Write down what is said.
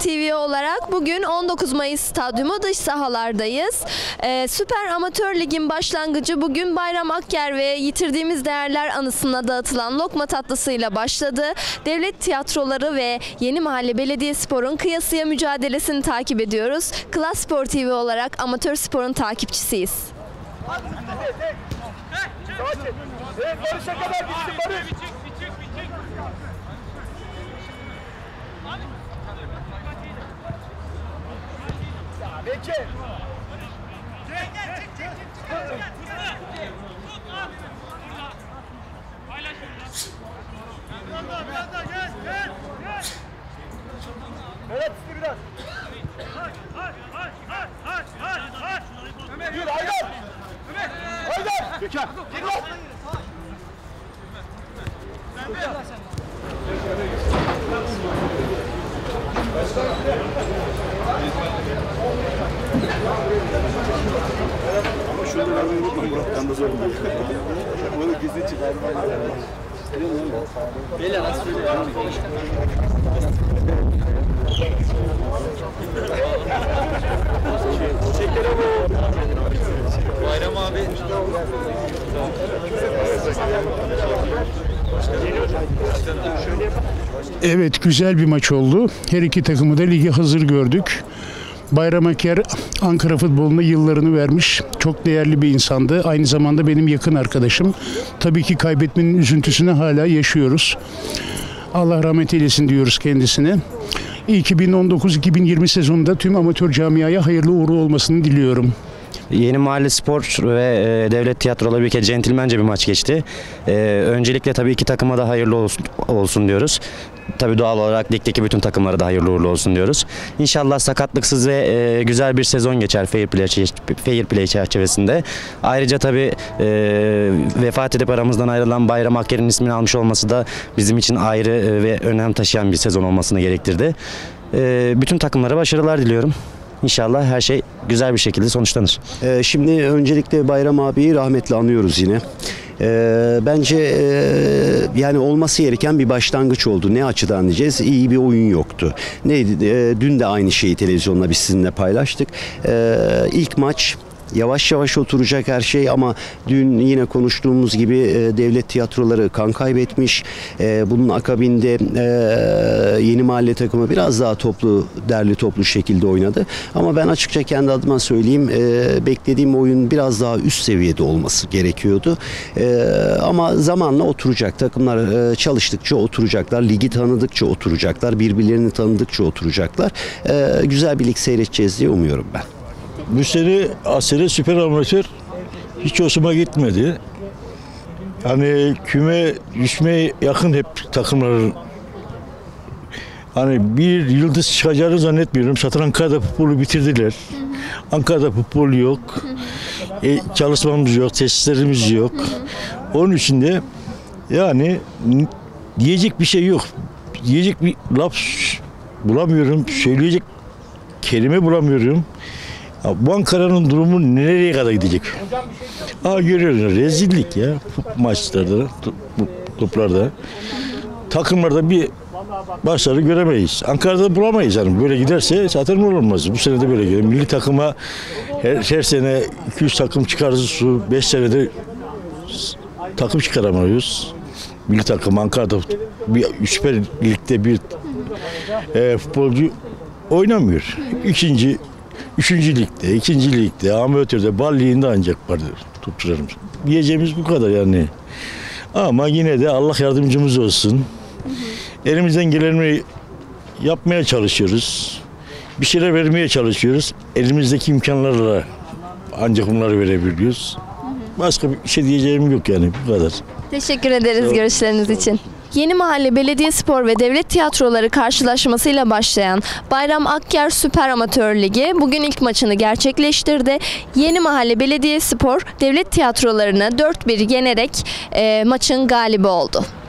TV olarak bugün 19 Mayıs Stadyumu dış sahalardayız. Süper Amatör Lig'in başlangıcı bugün Bayram Akyer ve Yitirdiğimiz Değerler anısına dağıtılan lokma tatlısıyla başladı. Devlet Tiyatroları ve Yenimahalle Belediye Spor'un kıyasıya mücadelesini takip ediyoruz. Klas Spor TV olarak amatör sporun takipçisiyiz. Barış'a kadar gitsin Barış. Bekir. Evet, biraz. Yürü, Haydar. Haydar. Bekir. Ama şunu da vermeyi unutma, Murat'tan da zor mu? Onu gizli çıkar. Beyler nasıl söylüyor? Teşekkür ederim. Bayram abi. Evet, güzel bir maç oldu. Her iki takımı da lige hazır gördük. Bayram Akyer Ankara futboluna yıllarını vermiş. Çok değerli bir insandı. Aynı zamanda benim yakın arkadaşım. Tabii ki kaybetmenin üzüntüsünü hala yaşıyoruz. Allah rahmet eylesin diyoruz kendisine. 2019-2020 sezonunda tüm amatör camiaya hayırlı uğurlu olmasını diliyorum. Yenimahalle Spor ve Devlet Tiyatroları bir kez centilmence bir maç geçti. Öncelikle tabii iki takıma da hayırlı olsun diyoruz. Tabii doğal olarak ligdeki bütün takımlara da hayırlı uğurlu olsun diyoruz. İnşallah sakatlıksız ve güzel bir sezon geçer fair play çerçevesinde. Ayrıca tabii vefat edip aramızdan ayrılan Bayram Akyer'in ismini almış olması da bizim için ayrı ve önem taşıyan bir sezon olmasını gerektirdi. Bütün takımlara başarılar diliyorum. İnşallah her şey güzel bir şekilde sonuçlanır. Şimdi öncelikle Bayram abiyi rahmetle anıyoruz yine. Bence yani olması gereken bir başlangıç oldu. Ne açıdan diyeceğiz? İyi bir oyun yoktu. Neydi? Dün de aynı şeyi televizyonla biz sizinle paylaştık. İlk maç. Yavaş yavaş oturacak her şey ama dün yine konuştuğumuz gibi Devlet Tiyatroları kan kaybetmiş. Bunun akabinde Yenimahalle takımı biraz daha derli toplu şekilde oynadı. Ama ben açıkça kendi adıma söyleyeyim, beklediğim oyun biraz daha üst seviyede olması gerekiyordu. Ama zamanla oturacak. Takımlar çalıştıkça oturacaklar. Ligi tanıdıkça oturacaklar. Birbirlerini tanıdıkça oturacaklar. Güzel bir lig seyredeceğiz diye umuyorum ben. Bu sene Asere Süper Amatör hiç hoşuma gitmedi. Hani küme düşmeye yakın hep takımların. Hani bir yıldız çıkacağını zannetmiyorum. Zaten Ankara'da futbolu bitirdiler. Ankara'da futbol yok. Çalışmamız yok, tesislerimiz yok. Onun için de yani diyecek bir şey yok. Diyecek bir laf bulamıyorum. Söyleyecek kelime bulamıyorum. Bu Ankara'nın durumu nereye kadar gidecek? Görüyorsunuz rezillik ya maçlarda, toplarda. Takımlarda bir başarı göremeyiz. Ankara'da bulamayız yani. Böyle giderse zaten olmaz. Bu sene de böyle gidiyor. Milli takıma her sene 200 takım çıkarız. 5 senede takım çıkaramıyoruz. Milli takım Ankara'da bir Süper Lig'de bir futbolcu oynamıyor. Üçüncü ligde, amatörde, balliğinde ancak vardır topçularımız. Diyeceğimiz bu kadar yani. Ama yine de Allah yardımcımız olsun. Elimizden geleni yapmaya çalışıyoruz. Bir şeyler vermeye çalışıyoruz. Elimizdeki imkanlarla ancak bunları verebiliyoruz. Başka bir şey diyeceğim yok yani, bu kadar. Teşekkür ederiz görüşleriniz için. Yenimahalle Belediye Spor ve Devlet Tiyatroları karşılaşmasıyla başlayan Bayram Akyer Süper Amatör Ligi bugün ilk maçını gerçekleştirdi. Yenimahalle Belediye Spor Devlet Tiyatrolarını 4-1 yenerek maçın galibi oldu.